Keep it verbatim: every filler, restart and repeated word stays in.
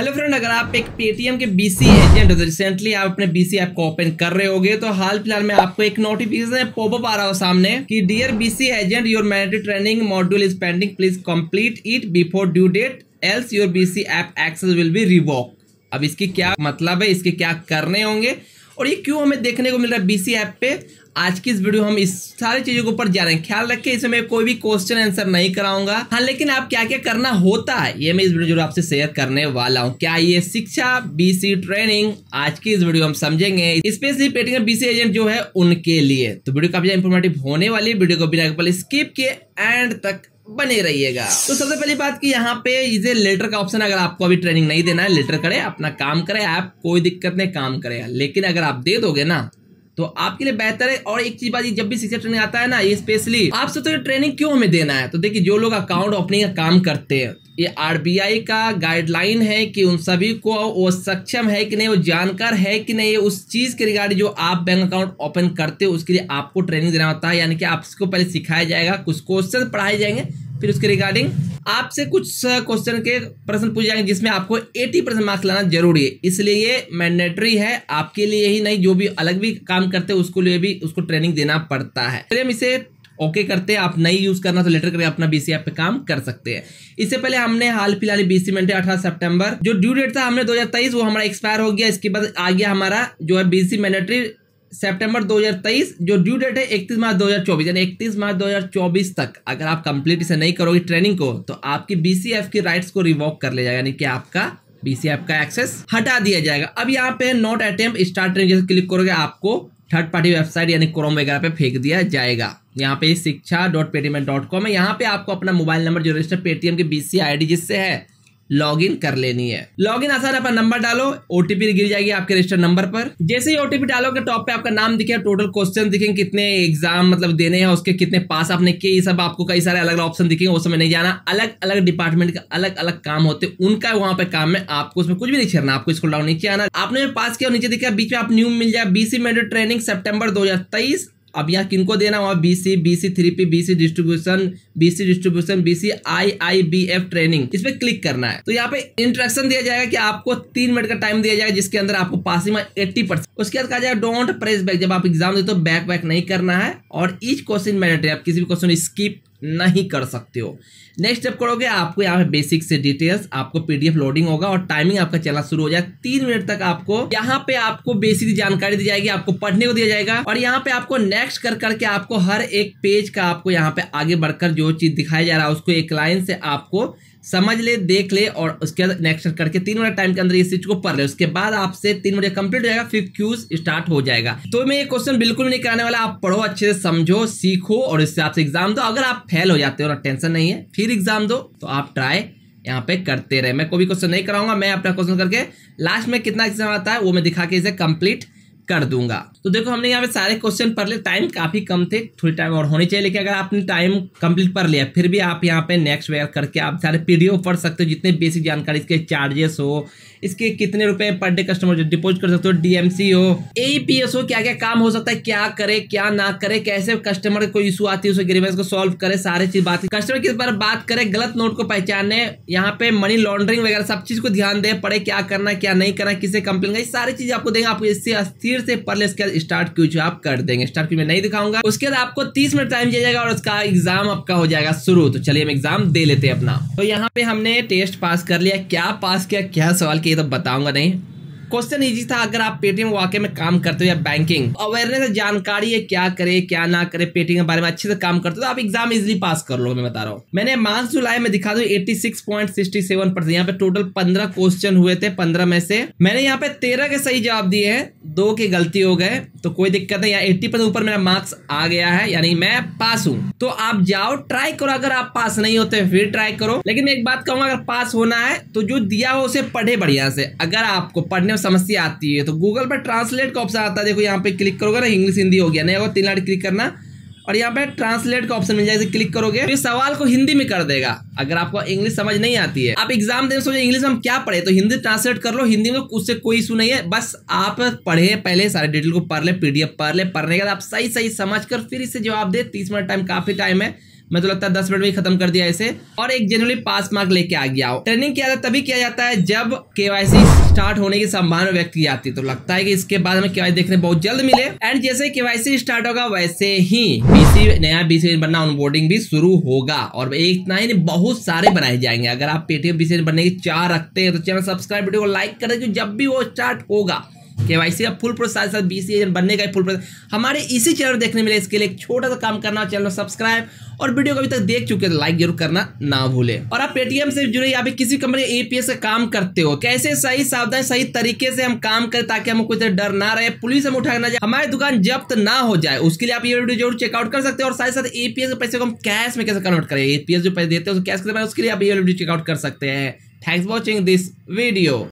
Hello friend, अगर आप एक पेटीएम के बीसी एजेंट हो तो रिसेंटली आप अपने बीसी ऐप को ओपन कर रहे होगे तो हाल फिलहाल में आपको एक नोटिफिकेशन पॉपअप आ रहा हो सामने कि dear BC agent, your mandatory training module is pending, please complete it before due date, else your BC app access will be revoke. अब इसकी क्या मतलब है, इसके क्या करने होंगे और ये क्यों हमें देखने को मिल रहा है बीसी ऐप पे, आज की इस वीडियो हम इस सारी चीजों के ऊपर जा रहे हैं। ख्याल रखें, इसमें मैं कोई भी क्वेश्चन आंसर नहीं कराऊंगा। हाँ, लेकिन आप क्या क्या करना होता है ये मैं इस वीडियो जरूर आपसे शेयर करने वाला हूँ। क्या ये शिक्षा बीसी ट्रेनिंग आज की इस वीडियो हम समझेंगे, स्पेशली पेटीएम बीसी एजेंट जो है उनके लिए। तो वीडियो काफी इंफॉर्मेटिव होने वाली, वीडियो को बिना स्किप किए एंड तक बने रहिएगा। तो सबसे पहली बात कि यहाँ पे इसे लेटर का ऑप्शन है, अगर आपको अभी ट्रेनिंग नहीं देना है लेटर करे, अपना काम करे, आप कोई दिक्कत नहीं काम करेगा। लेकिन अगर आप दे दोगे ना तो आपके लिए बेहतर है। और एक चीज बात, जब भी शिक्षा ट्रेनिंग आता है ना, ये स्पेशली आप सोचते हो तो ट्रेनिंग क्यों हमें देना है, तो देखिए जो लोग अकाउंट ओपनिंग का काम करते हैं, ये आरबीआई का गाइडलाइन है कि उन सभी को वो सक्षम है कि नहीं, वो जानकार है कि नहीं, उस चीज के रिगार्डिंग जो आप बैंक अकाउंट ओपन करते हो उसके लिए आपको ट्रेनिंग देना होता है। यानी कि आपको पहले सिखाया जाएगा, कुछ क्वेश्चन पढ़ाए जाएंगे, फिर उसके रिगार्डिंग आपसे कुछ क्वेश्चन के प्रश्न पूछे जाएंगे जिसमें आपको अस्सी परसेंट मार्क्स लाना जरूरी है। इसलिए ये मैंडेटरी है आपके लिए ही नहीं, जो भी अलग भी काम करते हैं उसको लिए भी उसको ट्रेनिंग देना पड़ता है। फिर हम इसे ओके करते हैं, आप नहीं यूज करना तो लेटर करके अपना बीसी ऐप पे काम कर सकते हैं। इससे पहले हमने हाल फिलहाल बीसी में अठारह सितंबर जो ड्यू डेट था हमने दो हज़ार तेईस, वो हमारा एक्सपायर हो गया। इसके बाद आ गया हमारा जो है बीसी मैंडेटरी सितंबर दो हज़ार तेईस, जो ड्यू डेट है इकतीस मार्च दो हज़ार चौबीस, यानी इकतीस मार्च दो हज़ार चौबीस तक अगर आप कंप्लीट इसे नहीं करोगे ट्रेनिंग को तो आपकी बीसीएफ की राइट्स को रिवॉक कर लिया जाएगा, यानी कि आपका बीसीएफ का एक्सेस हटा दिया जाएगा। अब यहाँ पे नॉट अटेम्प्ट स्टार्ट ट्रेनिंग जैसे क्लिक करोगे आपको थर्ड पार्टी वेबसाइट यानी क्रोम वगैरह पे फेंक दिया जाएगा। यहाँ पे शिक्षा डॉट पेटीएम डॉट कॉम है, यहाँ पे आपको अपना मोबाइल नंबर जो रजिस्टर पेटीएम की बीसी आई डी जिससे है लॉगिन कर लेनी है। लॉगिन आसान, अपना नंबर डालो, ओटीपी गिर जाएगी आपके रजिस्टर नंबर पर। जैसे ही ओटीपी डालोगे टॉप पे आपका नाम दिखेगा, टोटल क्वेश्चन दिखेंगे, कितने एग्जाम मतलब देने हैं, उसके कितने पास आपने किए, ये सब आपको कई सारे अलग अलग ऑप्शन दिखेंगे। उस समय नहीं जाना, अलग अलग डिपार्टमेंट का अलग अलग काम होते उनका वहाँ पे काम है, आपको उसमें कुछ भी नहीं छेड़ना। आपको स्कूल डाउन नीचे आना, आपने पास किया नीचे दिखा, बीच में आप न्यू मिल जाए बीसी मेडिट ट्रेनिंग सेप्टेम्बर दो हज़ार तेईस। अब यहाँ किनको देना हुआ, BC, BC three P, BC distribution, BC distribution, BC I I B F training, इस पर क्लिक करना है। तो यहाँ पे इंस्ट्रक्शन दिया जाएगा कि आपको तीन मिनट का टाइम दिया जाएगा जिसके अंदर आपको पासिंग मार्क्स अस्सी परसेंट। उसके बाद कहा जाएगा डोंट प्रेस बैक, जब आप एग्जाम देते हो तो बैक बैक नहीं करना है और ईच क्वेश्चन मैंडेटरी, आप किसी भी क्वेश्चन स्किप नहीं कर सकते हो। नेक्स्ट स्टेप करोगे आपको यहाँ पे बेसिक से डिटेल्स, आपको पीडीएफ लोडिंग होगा और टाइमिंग आपका चलना शुरू हो जाए। तीन मिनट तक आपको यहाँ पे आपको बेसिक जानकारी दी जाएगी, आपको पढ़ने को दिया जाएगा और यहाँ पे आपको नेक्स्ट कर करके आपको हर एक पेज का आपको यहाँ पे आगे बढ़कर जो चीज दिखाया जा रहा है उसको एक लाइन से आपको समझ ले, देख ले और उसके बाद नेक्स्ट करके तीन मिनट टाइम के अंदर इस चीज को पढ़ ले। उसके बाद आपसे तीन मिनट कंप्लीट हो जाएगा, फिर क्यूज स्टार्ट हो जाएगा। तो मैं ये क्वेश्चन बिल्कुल नहीं कराने वाला, आप पढ़ो, अच्छे से समझो, सीखो और इससे आपसे एग्जाम दो। अगर आप फेल हो जाते हो ना, टेंशन नहीं है, फिर एग्जाम दो तो आप ट्राई यहाँ पे करते रहे। मैं कोई भी क्वेश्चन नहीं कराऊंगा, मैं अपना क्वेश्चन करके लास्ट में कितना एग्जाम आता है वो मैं दिखा के इसे कंप्लीट कर दूंगा। तो देखो हमने यहाँ पे सारे क्वेश्चन पढ़ लिए, टाइम काफी कम थे, थोड़ी टाइम और होनी चाहिए, लेकिन अगर आपने टाइम कंप्लीट पढ़ लिया फिर भी आप यहाँ पे नेक्स्ट वेयर करके आप सारे पीडीएफ पढ़ सकते हो, जितने बेसिक जानकारी, इसके चार्जेस हो, इसके कितने रुपए पर डे कस्टमर डिपोजिट कर सकते हो, डीएमसी हो, एईपीएस हो, क्या क्या काम हो सकता है, क्या करे क्या ना करे, कैसे कस्टमर को इशू आती है उसे ग्रीवेंस को सॉल्व करे, सारी चीज बात, कस्टमर किस बार बात करे, गलत नोट को पहचाने, यहाँ पे मनी लॉन्ड्रिंग वगैरह सब चीज को ध्यान दे पड़े, क्या करना क्या नहीं करना, किसे कंप्लेन करना, सारी चीज आपको देंगे। आपको इससे अस्थिर से पहले इसके बाद स्टार्ट क्यूज आप कर देंगे, स्टार्ट क्यूज में नहीं दिखाऊंगा। उसके बाद आपको तीस मिनट टाइम दिया जाएगा और उसका एग्जाम आपका हो जाएगा शुरू। तो चलिए हम एग्जाम दे लेते हैं अपना। तो यहाँ पे हमने टेस्ट पास कर लिया, क्या पास किया, क्या सवाल ये तो बताऊंगा नहीं, क्वेश्चन इजी था। अगर आप पेटीएम वाकई में काम करते हो या बैंकिंग अवेयरनेस जानकारी है, क्या करे क्या ना करे, पेटीएम के बारे में अच्छे से काम करते हो तो आप एग्जाम इजीली पास कर लो। मैं बता रहा हूँ, मैंने मार्च जुलाई में दिखा दूं छियासी पॉइंट सड़सठ परसेंट, यहाँ पे टोटल पंद्रह क्वेश्चन हुए थे, पंद्रह में से मैंने यहाँ पे तेरह के सही जवाब दिए हैं, दो की गलती हो गए, तो कोई दिक्कत नहीं, यहाँ एट्टी परसेंट ऊपर मेरा मार्क्स आ गया है, यानी मैं पास हूँ। तो आप जाओ ट्राई करो, अगर आप पास नहीं होते फिर ट्राई करो, लेकिन मैं एक बात कहूंगा, अगर पास होना है तो जो दिया हो उसे पढ़े बढ़िया से। अगर आपको पढ़ने समस्या आती है तो गूगल पर ट्रांसलेट का ऑप्शन आता है, देखो यहाँ पे क्लिक करोगे ना, इंग्लिश हिंदी हो गया, नहीं होगा तीन लाइन क्लिक करना और यहाँ पे ट्रांसलेट का ऑप्शन मिल जाएगा, क्लिक करोगे तो सवाल को हिंदी में कर देगा। अगर आपको इंग्लिश समझ नहीं आती है, आप एग्जाम देने सोचो इंग्लिश में हम क्या पढ़े, तो हिंदी ट्रांसलेट कर लो, हिंदी में उससे कोई इशू नहीं है। बस आप पढ़े, पहले सारे डिटेल को पढ़ ले, पीडीएफ पढ़ ले, पढ़ने के बाद आप सही सही समझ कर फिर इससे जवाब दे। तीस मिनट टाइम काफी टाइम है, मैं तो लगता है दस मिनट में ही खत्म कर दिया इसे, और एक जनरली पास मार्क लेके आ गया। ट्रेनिंग किया जाता तभी किया जाता है जब केवाईसी स्टार्ट होने की संभावना व्यक्ति आती है, तो लगता है कि इसके बाद हमें केवाईसी देखने बहुत जल्द मिले। एंड जैसे केवाईसी स्टार्ट होगा वैसे ही बीसी नया बीसी बनना ऑनबोर्डिंग भी शुरू होगा, और इतना ही बहुत सारे बनाए जाएंगे। अगर आप पेटीएम बीसी बनने की चाह रखते हैं तो चैनल सब्सक्राइब, वीडियो को लाइक करें, क्योंकि जब भी वो स्टार्ट होगा केवाईसी का फुल प्रोसेस और बीसी एजेंट बनने का फुल प्रोसेस हमारे इसी चैनल देखने मिले। इसके लिए एक छोटा सा काम करना, चैनल को सब्सक्राइब और वीडियो को अभी तक देख चुके हैं तो लाइक जरूर करना ना भूले। और आप पेटीएम से जुड़े या फिर किसी कंपनी एपीएस से काम करते हो, कैसे सही सावधानी सही तरीके से हम काम करें ताकि हमको कोई डर ना रहे, पुलिस हम उठा ना जाए, हमारी दुकान जब्त ना हो जाए, उसके लिए आप ये वीडियो जरूर चेकआउट कर सकते हो। और साथ साथ एपीएस के पैसे को हम कैश में कैसे कन्वर्ट करें, एपीएस जो पैसे देते हैं उसको कैश करते हैं, उसके लिए आप ये वीडियो चेकआउट कर सकते हैं। Thanks for watching this video.